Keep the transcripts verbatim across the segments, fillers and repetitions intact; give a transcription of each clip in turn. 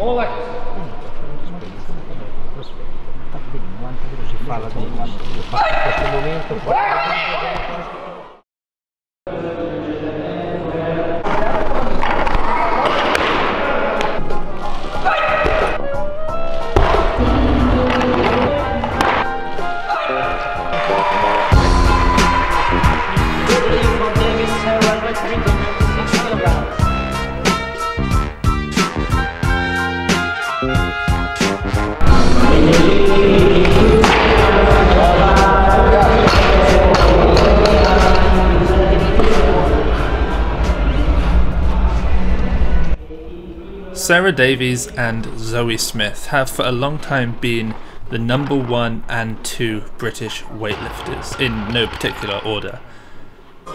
More like this. Si parla di un questo momento. Sarah Davies and Zoe Smith have for a long time been the number one and two British weightlifters, in no particular order.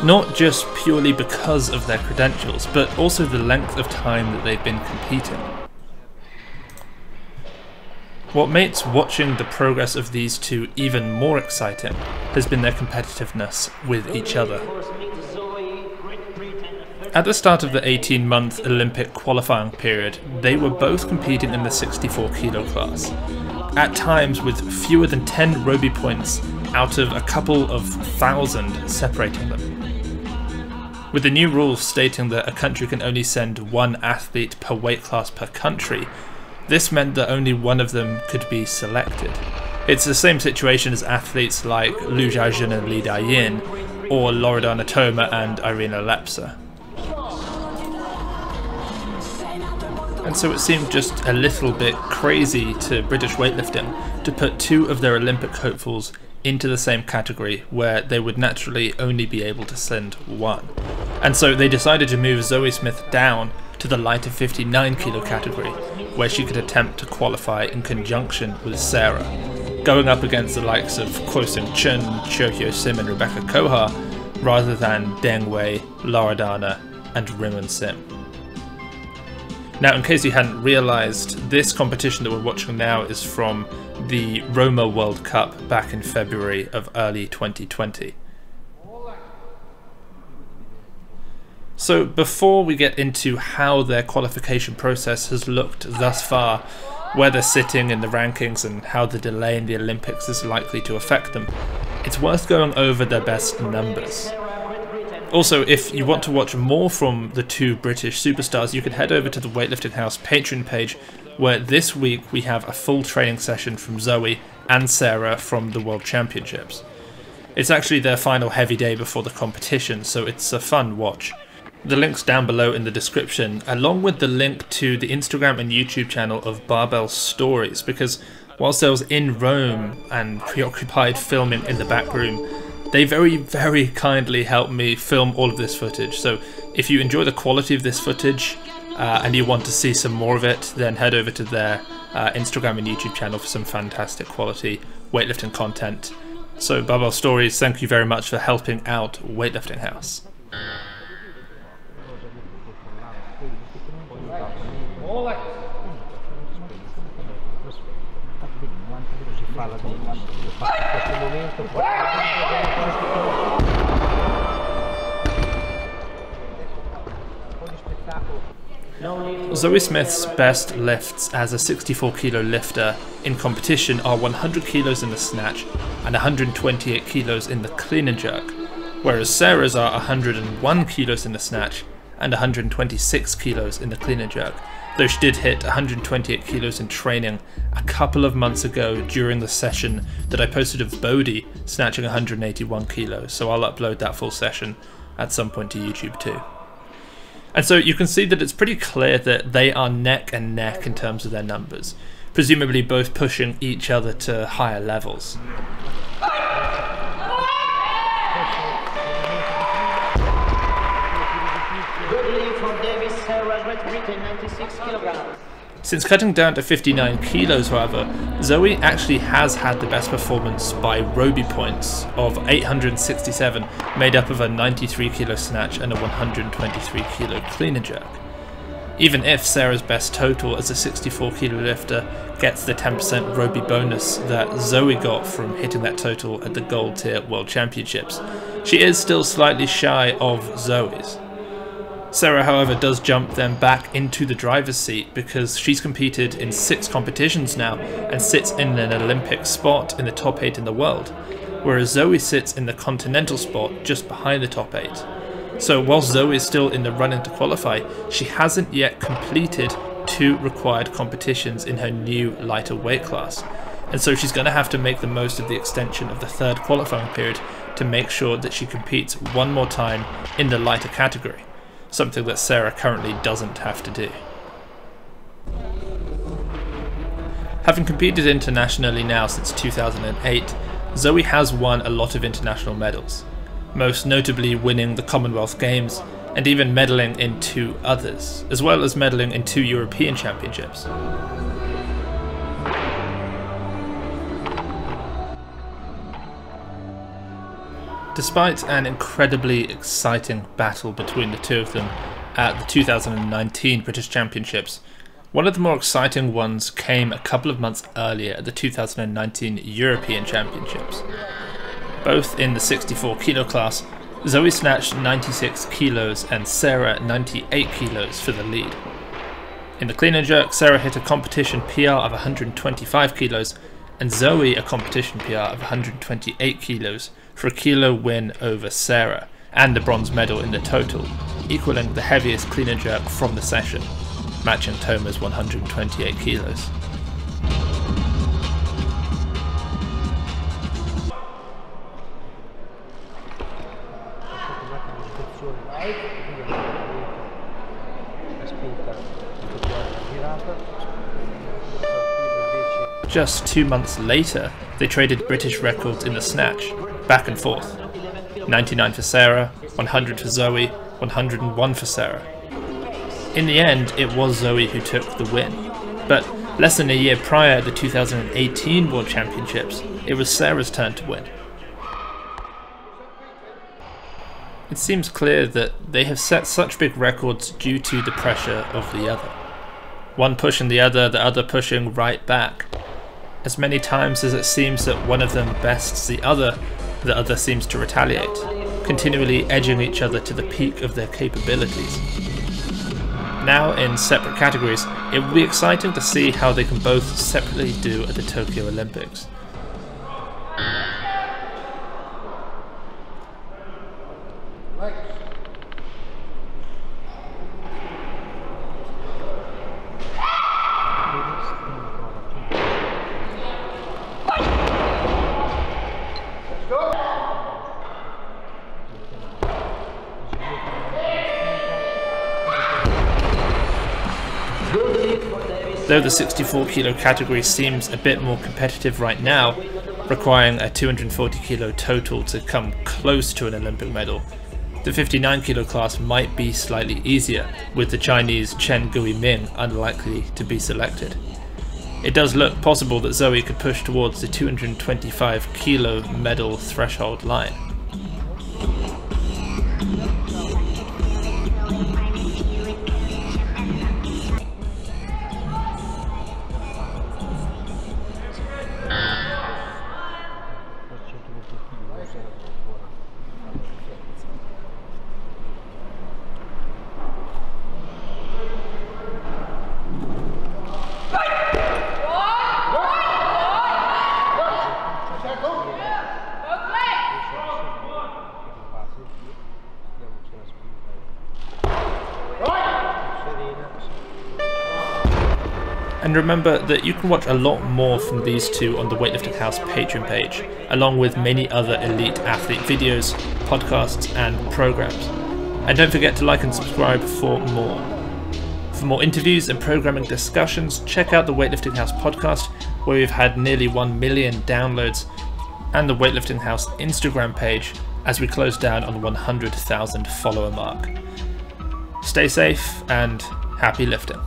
Not just purely because of their credentials, but also the length of time that they've been competing. What makes watching the progress of these two even more exciting has been their competitiveness with each other. At the start of the eighteen month Olympic qualifying period, they were both competing in the sixty-four kilo class, at times with fewer than ten Roby points out of a couple of thousand separating them. With the new rules stating that a country can only send one athlete per weight class per country, this meant that only one of them could be selected. It's the same situation as athletes like Lu Jiajun and Li Daiyin, or Loredana Toma and Irina Lepsa. And so it seemed just a little bit crazy to British weightlifting to put two of their Olympic hopefuls into the same category where they would naturally only be able to send one. And so they decided to move Zoe Smith down to the lighter fifty-nine kilo category, where she could attempt to qualify in conjunction with Sarah, going up against the likes of Kuo-Sung Chun, Chio-Hyo Sim and Rebecca Koha, rather than Deng Wei, Lara Dana and Rimin Sim. Now, in case you hadn't realised, this competition that we're watching now is from the Roma World Cup back in February of early twenty twenty. So before we get into how their qualification process has looked thus far, where they're sitting in the rankings and how the delay in the Olympics is likely to affect them, it's worth going over their best numbers. Also, if you want to watch more from the two British superstars, you can head over to the Weightlifting House Patreon page, where this week we have a full training session from Zoe and Sarah from the World Championships. It's actually their final heavy day before the competition, so it's a fun watch. The link's down below in the description, along with the link to the Instagram and YouTube channel of Barbell Stories, because whilst I was in Rome and preoccupied filming in the back room, they very, very kindly helped me film all of this footage, so if you enjoy the quality of this footage uh, and you want to see some more of it, then head over to their uh, Instagram and YouTube channel for some fantastic quality weightlifting content. So Barbell Stories, thank you very much for helping out Weightlifting House. Zoe Smith's best lifts as a sixty-four kilo lifter in competition are one hundred kilos in the snatch and one hundred twenty-eight kilos in the clean and jerk, whereas Sarah's are one hundred one kilos in the snatch and one hundred twenty-six kilos in the clean and jerk, though she did hit one hundred twenty-eight kilos in training a couple of months ago during the session that I posted of Bodhi snatching one hundred eighty-one kilos, so I'll upload that full session at some point to YouTube too. And so you can see that it's pretty clear that they are neck and neck in terms of their numbers, presumably both pushing each other to higher levels. Since cutting down to fifty-nine kilos, however, Zoe actually has had the best performance by Roby points of eight hundred sixty-seven, made up of a ninety-three kilo snatch and a one hundred twenty-three kilo clean and jerk. Even if Sarah's best total as a sixty-four kilo lifter gets the ten percent Roby bonus that Zoe got from hitting that total at the Gold Tier World Championships, she is still slightly shy of Zoe's. Sarah, however, does jump then back into the driver's seat because she's competed in six competitions now and sits in an Olympic spot in the top eight in the world, whereas Zoe sits in the continental spot just behind the top eight. So while Zoe is still in the running to qualify, she hasn't yet completed two required competitions in her new lighter weight class, and so she's going to have to make the most of the extension of the third qualifying period to make sure that she competes one more time in the lighter category, something that Sarah currently doesn't have to do. Having competed internationally now since two thousand eight, Zoe has won a lot of international medals, most notably winning the Commonwealth Games and even medaling in two others, as well as medaling in two European championships. Despite an incredibly exciting battle between the two of them at the two thousand nineteen British Championships, one of the more exciting ones came a couple of months earlier at the two thousand nineteen European Championships. Both in the sixty-four kilo class, Zoe snatched ninety-six kilos and Sarah ninety-eight kilos for the lead. In the clean and jerk, Sarah hit a competition P R of one hundred twenty-five kilos and Zoe a competition P R of one hundred twenty-eight kilos for a kilo win over Sarah and the bronze medal in the total, equaling the heaviest clean and jerk from the session, matching Toma's one hundred twenty-eight kilos. Just two months later, they traded British records in the snatch, back and forth. ninety-nine for Sarah, one hundred for Zoe, one hundred one for Sarah. In the end, it was Zoe who took the win, but less than a year prior at the two thousand eighteen World Championships, it was Sarah's turn to win. It seems clear that they have set such big records due to the pressure of the other. One pushing the other, the other pushing right back. As many times as it seems that one of them bests the other, the other seems to retaliate, continually edging each other to the peak of their capabilities. Now in separate categories, it will be exciting to see how they can both separately do at the Tokyo Olympics. Though the sixty-four kilo category seems a bit more competitive right now, requiring a two hundred forty kilo total to come close to an Olympic medal, the fifty-nine kilo class might be slightly easier, with the Chinese Chen Guimin unlikely to be selected. It does look possible that Zoe could push towards the two hundred twenty-five kilo medal threshold line. And remember that you can watch a lot more from these two on the Weightlifting House Patreon page, along with many other elite athlete videos, podcasts and programs. And don't forget to like and subscribe for more. For more interviews and programming discussions, check out the Weightlifting House podcast, where we've had nearly one million downloads, and the Weightlifting House Instagram page as we close down on the one hundred thousand follower mark. Stay safe and happy lifting.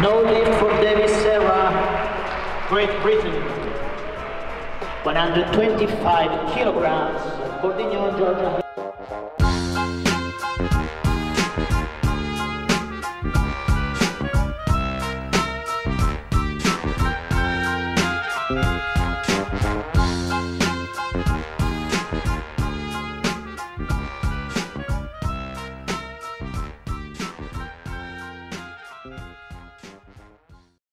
No need for Davies, Sarah, Great Britain. one hundred twenty-five kilograms, Bordignon, Georgia.